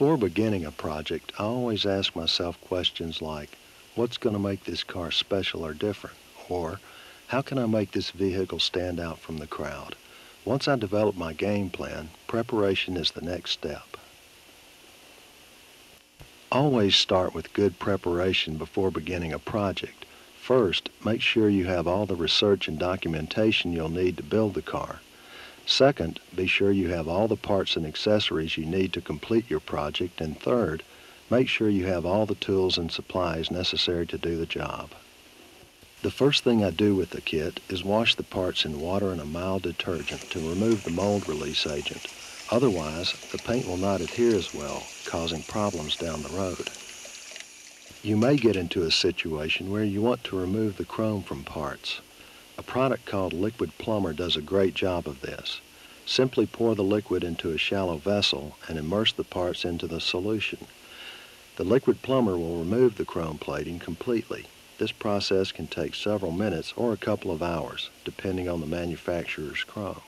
Before beginning a project, I always ask myself questions like, what's going to make this car special or different? Or, how can I make this vehicle stand out from the crowd? Once I develop my game plan, preparation is the next step. Always start with good preparation before beginning a project. First, make sure you have all the research and documentation you'll need to build the car. Second, be sure you have all the parts and accessories you need to complete your project. And third, make sure you have all the tools and supplies necessary to do the job. The first thing I do with the kit is wash the parts in water and a mild detergent to remove the mold release agent. Otherwise, the paint will not adhere as well, causing problems down the road. You may get into a situation where you want to remove the chrome from parts. A product called Liquid Plumber does a great job of this. Simply pour the liquid into a shallow vessel and immerse the parts into the solution. The Liquid Plumber will remove the chrome plating completely. This process can take several minutes or a couple of hours, depending on the manufacturer's chrome.